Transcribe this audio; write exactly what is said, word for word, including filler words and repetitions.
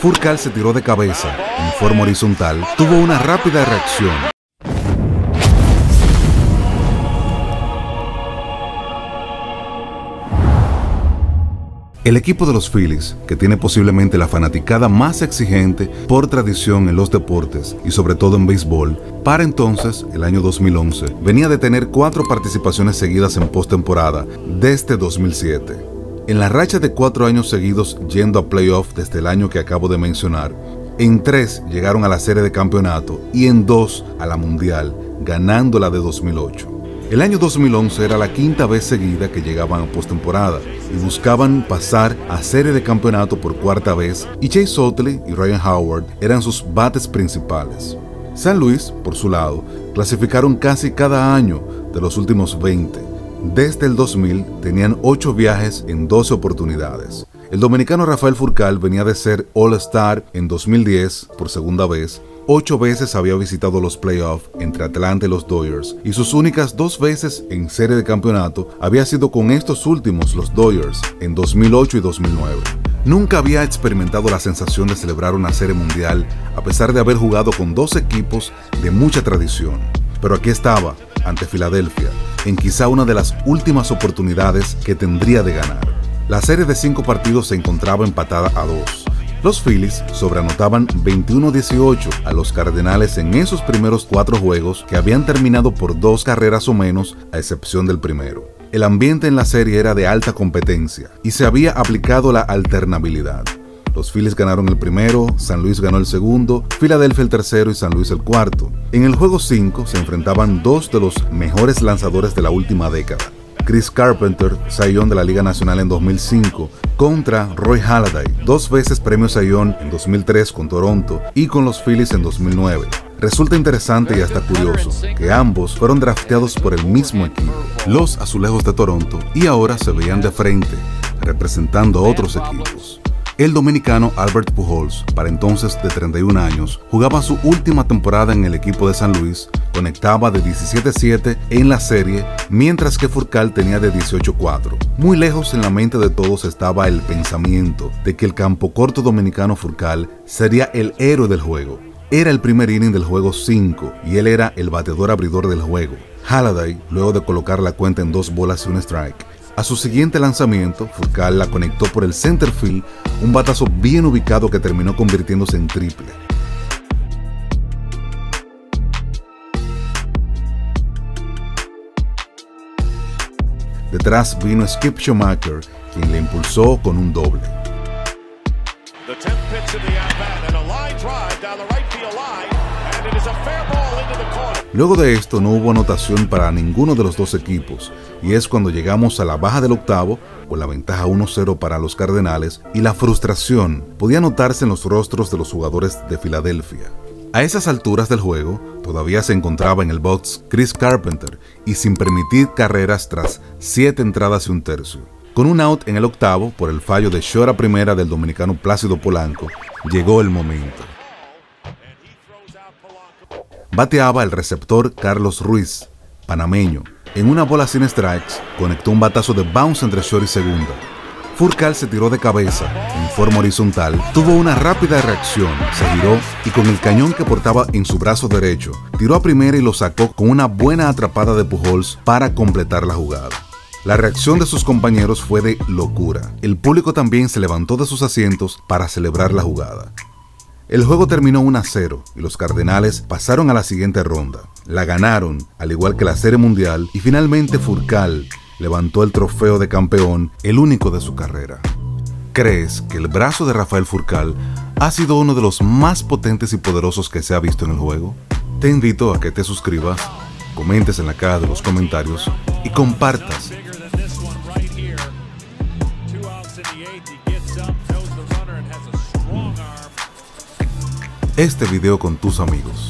Furcal se tiró de cabeza, en forma horizontal, tuvo una rápida reacción. El equipo de los Phillies, que tiene posiblemente la fanaticada más exigente por tradición en los deportes y sobre todo en béisbol, para entonces, el año dos mil once, venía de tener cuatro participaciones seguidas en postemporada desde dos mil siete. En la racha de cuatro años seguidos yendo a playoff desde el año que acabo de mencionar, en tres llegaron a la serie de campeonato y en dos a la mundial, ganando la de dos mil ocho. El año dos mil once era la quinta vez seguida que llegaban a postemporada y buscaban pasar a serie de campeonato por cuarta vez, y Chase Utley y Ryan Howard eran sus bates principales. San Luis, por su lado, clasificaron casi cada año de los últimos veinte. Desde el dos mil tenían ocho viajes en doce oportunidades. El dominicano Rafael Furcal venía de ser All-Star en dos mil diez por segunda vez. Ocho veces había visitado los playoffs entre Atlanta y los Dodgers, y sus únicas dos veces en serie de campeonato había sido con estos últimos, los Dodgers, en dos mil ocho y dos mil nueve. Nunca había experimentado la sensación de celebrar una serie mundial, a pesar de haber jugado con dos equipos de mucha tradición. Pero aquí estaba, ante Filadelfia, en quizá una de las últimas oportunidades que tendría de ganar. La serie de cinco partidos se encontraba empatada a dos. Los Phillies sobreanotaban veintiuno a dieciocho a los Cardenales en esos primeros cuatro juegos, que habían terminado por dos carreras o menos, a excepción del primero. El ambiente en la serie era de alta competencia y se había aplicado la alternabilidad. Los Phillies ganaron el primero, San Luis ganó el segundo, Filadelfia el tercero y San Luis el cuarto. En el juego cinco se enfrentaban dos de los mejores lanzadores de la última década. Chris Carpenter, Cy Young de la Liga Nacional en dos mil cinco, contra Roy Halladay, dos veces premio Cy Young en dos mil tres con Toronto y con los Phillies en dos mil nueve. Resulta interesante y hasta curioso que ambos fueron drafteados por el mismo equipo, los Azulejos de Toronto, y ahora se veían de frente, representando a otros equipos. El dominicano Albert Pujols, para entonces de treinta y un años, jugaba su última temporada en el equipo de San Luis, conectaba de diecisiete a siete en la serie, mientras que Furcal tenía de dieciocho a cuatro. Muy lejos en la mente de todos estaba el pensamiento de que el campocorto dominicano Furcal sería el héroe del juego. Era el primer inning del juego cinco y él era el bateador abridor del juego. Halladay, luego de colocar la cuenta en dos bolas y un strike, a su siguiente lanzamiento, Furcal la conectó por el center field, un batazo bien ubicado que terminó convirtiéndose en triple. Detrás vino Skip Schumacher, quien le impulsó con un doble. Luego de esto no hubo anotación para ninguno de los dos equipos, y es cuando llegamos a la baja del octavo, con la ventaja uno cero para los Cardenales, y la frustración podía notarse en los rostros de los jugadores de Filadelfia. A esas alturas del juego, todavía se encontraba en el box Chris Carpenter, y sin permitir carreras tras siete entradas y un tercio. Con un out en el octavo, por el fallo de short a primera del dominicano Plácido Polanco, llegó el momento. Bateaba el receptor Carlos Ruiz, panameño. En una bola sin strikes, conectó un batazo de bounce entre short y segunda. Furcal se tiró de cabeza, en forma horizontal, tuvo una rápida reacción, se giró y con el cañón que portaba en su brazo derecho, tiró a primera y lo sacó con una buena atrapada de Pujols para completar la jugada. La reacción de sus compañeros fue de locura. El público también se levantó de sus asientos para celebrar la jugada. El juego terminó uno a cero y los Cardenales pasaron a la siguiente ronda. La ganaron, al igual que la Serie Mundial, y finalmente Furcal levantó el trofeo de campeón, el único de su carrera. ¿Crees que el brazo de Rafael Furcal ha sido uno de los más potentes y poderosos que se ha visto en el juego? Te invito a que te suscribas, comentes en la caja de los comentarios y compartas. Este video con tus amigos.